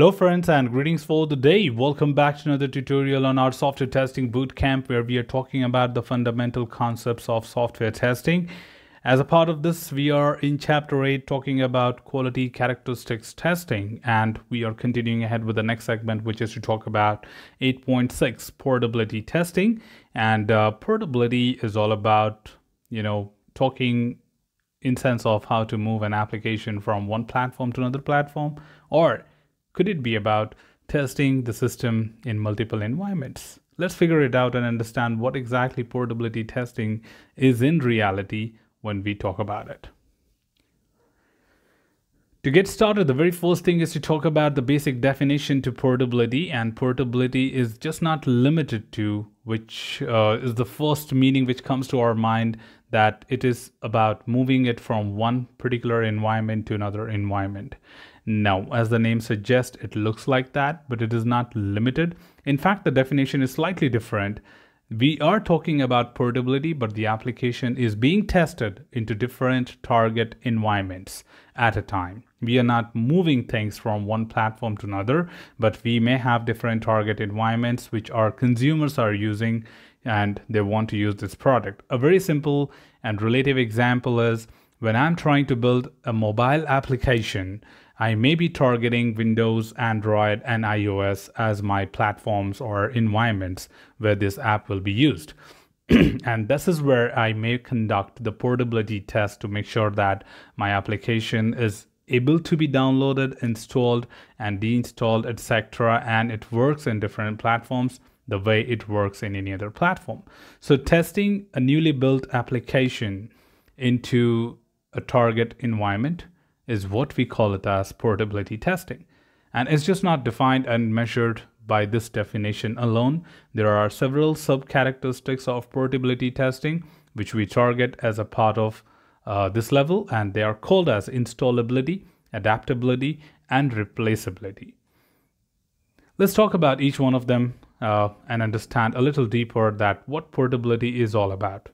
Hello friends and greetings for the day. Welcome back to another tutorial on our software testing bootcamp where we are talking about the fundamental concepts of software testing. As a part of this, we are in chapter 8 talking about quality characteristics testing, and we are continuing ahead with the next segment, which is to talk about 8.6 portability testing. And portability is all about, talking in sense of how to move an application from one platform to another platform, or could it be about testing the system in multiple environments? Let's figure it out and understand what exactly portability testing is in reality when we talk about it. To get started, the very first thing is to talk about the basic definition to portability, and portability is just not limited to, which is the first meaning which comes to our mind, that it is about moving it from one particular environment to another environment. Now, as the name suggests, it looks like that, but it is not limited. In fact, the definition is slightly different. We are talking about portability, but the application is being tested into different target environments at a time. We are not moving things from one platform to another, but we may have different target environments which our consumers are using and they want to use this product. A very simple and relative example is when I'm trying to build a mobile application, I may be targeting Windows, Android, and iOS as my platforms or environments where this app will be used. And this is where I may conduct the portability test to make sure that my application is able to be downloaded, installed, and deinstalled, etc., and it works in different platforms the way it works in any other platform. So testing a newly built application into a target environment is what we call it as portability testing. And it's just not defined and measured by this definition alone. There are several sub-characteristics of portability testing which we target as a part of this level, and they are called as installability, adaptability, and replaceability. Let's talk about each one of them and understand a little deeper that what portability is all about.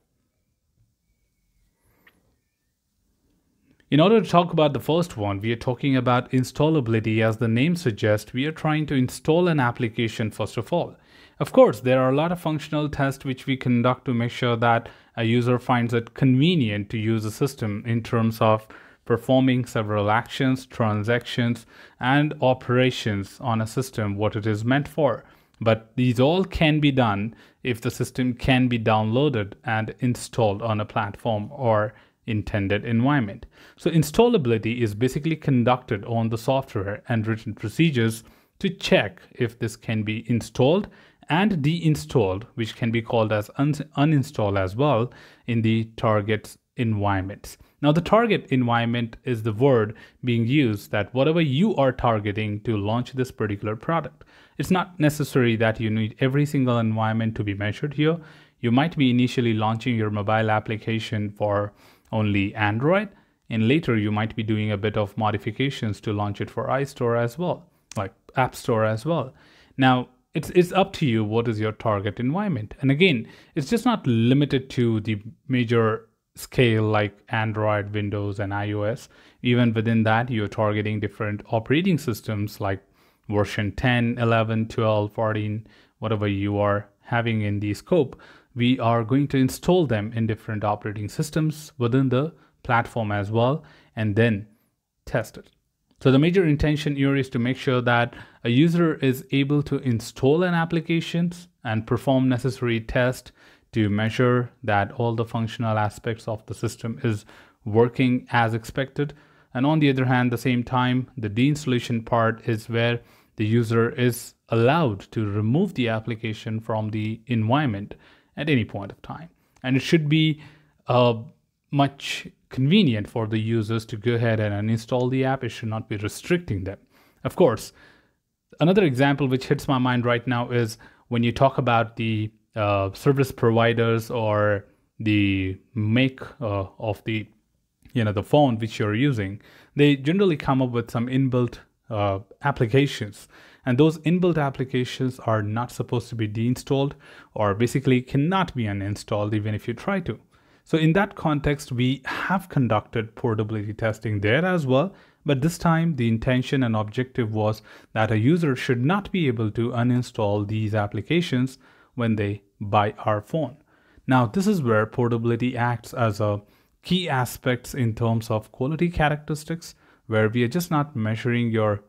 In order to talk about the first one, we are talking about installability. As the name suggests, we are trying to install an application first of all. Of course, there are a lot of functional tests which we conduct to make sure that a user finds it convenient to use a system in terms of performing several actions, transactions, and operations on a system, what it is meant for. But these all can be done if the system can be downloaded and installed on a platform or intended environment. So installability is basically conducted on the software and written procedures to check if this can be installed and deinstalled, which can be called as uninstall as well, in the target environments. Now the target environment is the word being used that whatever you are targeting to launch this particular product. It's not necessary that you need every single environment to be measured here. You might be initially launching your mobile application for only Android, and later you might be doing a bit of modifications to launch it for iStore as well, like App Store as well. Now it's up to you what is your target environment, and again it's just not limited to the major scale like Android, Windows, and iOS. Even within that, you're targeting different operating systems like version 10, 11, 12, 14, whatever you are having in the scope. We are going to install them in different operating systems within the platform as well, and then test it. So the major intention here is to make sure that a user is able to install an application and perform necessary tests to measure that all the functional aspects of the system is working as expected. And on the other hand, the same time, the deinstallation part is where the user is allowed to remove the application from the environment at any point of time. And it should be much convenient for the users to go ahead and uninstall the app. It should not be restricting them. Of course, another example which hits my mind right now is when you talk about the service providers or the make of the, the phone which you're using. They generally come up with some inbuilt applications, and those inbuilt applications are not supposed to be deinstalled or basically cannot be uninstalled even if you try to. So in that context, we have conducted portability testing there as well. But this time, the intention and objective was that a user should not be able to uninstall these applications when they buy our phone. Now, this is where portability acts as a key aspect in terms of quality characteristics, where we are just not measuring your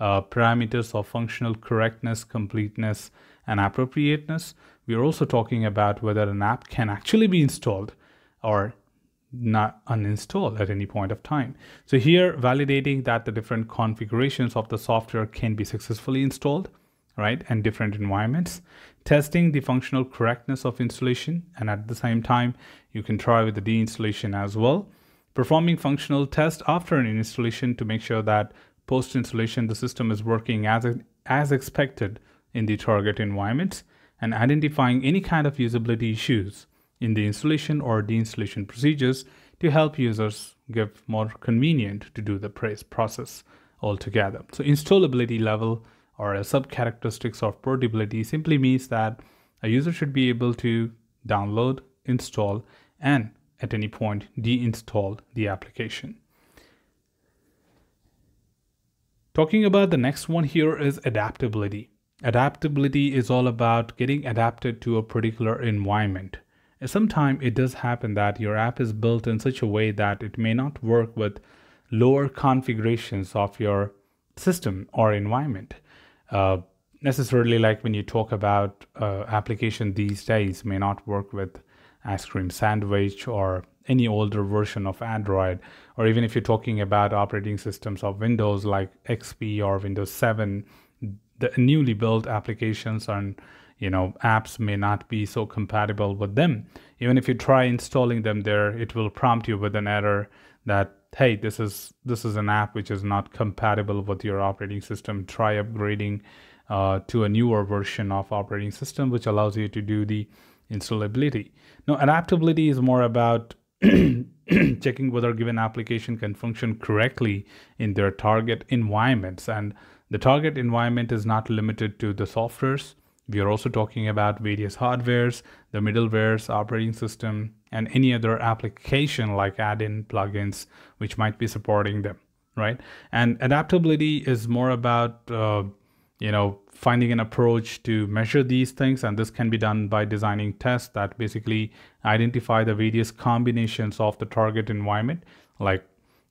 parameters of functional correctness, completeness, and appropriateness. We are also talking about whether an app can actually be installed or not uninstalled at any point of time. So here, validating that the different configurations of the software can be successfully installed, right, and different environments. Testing the functional correctness of installation, and at the same time, you can try with the deinstallation as well. Performing functional tests after an installation to make sure that post-installation, the system is working as expected in the target environments, and identifying any kind of usability issues in the installation or deinstallation procedures to help users give more convenient to do the process altogether. So installability level or a sub-characteristics of portability simply means that a user should be able to download, install, and at any point deinstall the application. Talking about the next one here is adaptability. Adaptability is all about getting adapted to a particular environment. Sometimes it does happen that your app is built in such a way that it may not work with lower configurations of your system or environment. Necessarily, like when you talk about application these days, may not work with ice cream sandwich or any older version of Android, or even if you're talking about operating systems of Windows like XP or Windows 7, the newly built applications and apps may not be so compatible with them. Even if you try installing them there, it will prompt you with an error that, hey, this is an app which is not compatible with your operating system. Try upgrading to a newer version of operating system, which allows you to do the installability. Now, adaptability is more about checking whether a given application can function correctly in their target environments. And the target environment is not limited to the softwares. We are also talking about various hardwares, the middlewares, operating system, and any other application like add-in plugins, which might be supporting them, right? And adaptability is more about, finding an approach to measure these things. And this can be done by designing tests that basically identify the various combinations of the target environment, like,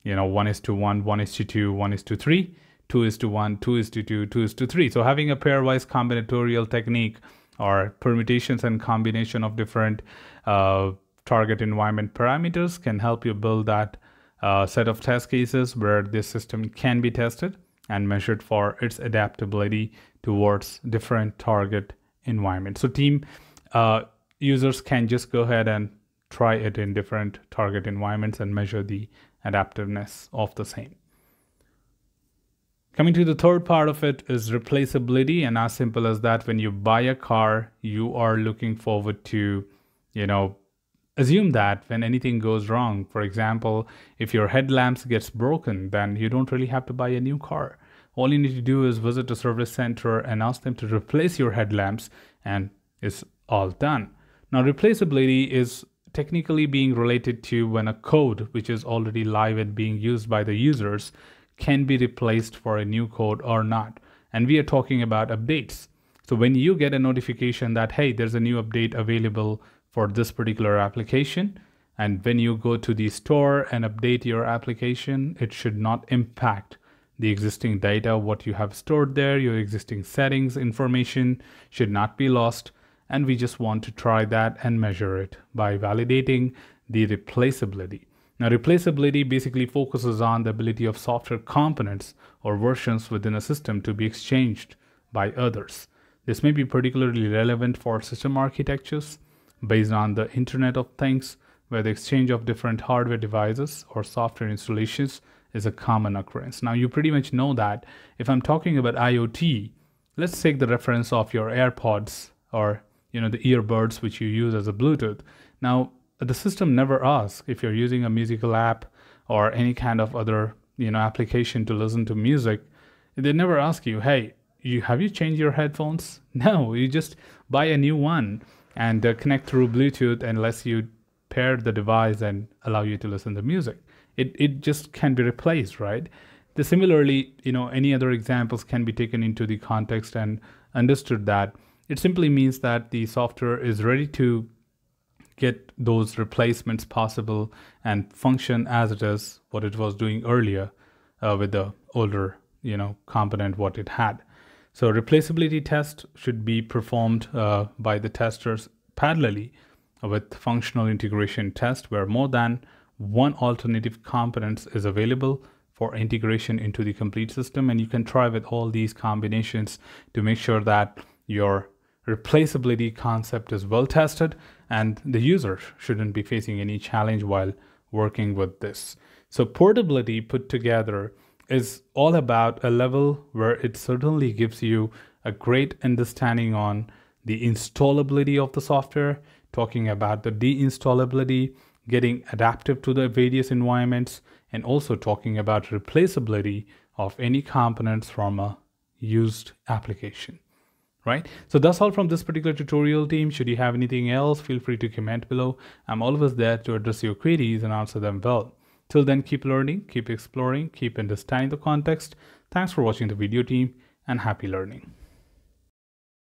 1:1, 1:2, 1:3. 2:1, 2:2, 2:3. So having a pairwise combinatorial technique or permutations and combination of different target environment parameters can help you build that set of test cases where this system can be tested and measured for its adaptability towards different target environments. So team users can just go ahead and try it in different target environments and measure the adaptiveness of the same. Coming to the third part of it is replaceability, and as simple as that, when you buy a car, you are looking forward to, assume that when anything goes wrong, for example, if your headlamps gets broken, then you don't really have to buy a new car. All you need to do is visit a service center and ask them to replace your headlamps, and it's all done. Now, replaceability is technically being related to when a code, which is already live and being used by the users, can be replaced for a new code or not. And we are talking about updates. So when you get a notification that, hey, there's a new update available for this particular application, and when you go to the store and update your application, it should not impact the existing data, what you have stored there, your existing settings, information should not be lost. And we just want to try that and measure it by validating the replaceability. Now, replaceability basically focuses on the ability of software components or versions within a system to be exchanged by others. This may be particularly relevant for system architectures based on the Internet of Things, where the exchange of different hardware devices or software installations is a common occurrence. Now, you pretty much know that if I'm talking about IoT, let's take the reference of your AirPods or, the earbuds which you use as a Bluetooth. Now, the system never asks if you're using a musical app or any kind of other, application to listen to music. They never ask you, hey, have you changed your headphones? No, you just buy a new one and connect through Bluetooth unless you pair the device and allow you to listen to music. It just can be replaced, right? Similarly, any other examples can be taken into the context and understood that it simply means that the software is ready to get those replacements possible and function as it is what it was doing earlier with the older component what it had. So replaceability test should be performed by the testers parallelly with functional integration test, where more than one alternative components is available for integration into the complete system. And you can try with all these combinations to make sure that your replaceability concept is well tested and the user shouldn't be facing any challenge while working with this. So portability put together is all about a level where it certainly gives you a great understanding on the installability of the software, talking about the deinstallability, getting adaptive to the various environments, and also talking about replaceability of any components from a used application, right? So that's all from this particular tutorial, team. Should you have anything else, feel free to comment below. I'm always there to address your queries and answer them well. Till then, keep learning, keep exploring, keep understanding the context. Thanks for watching the video, team, and happy learning.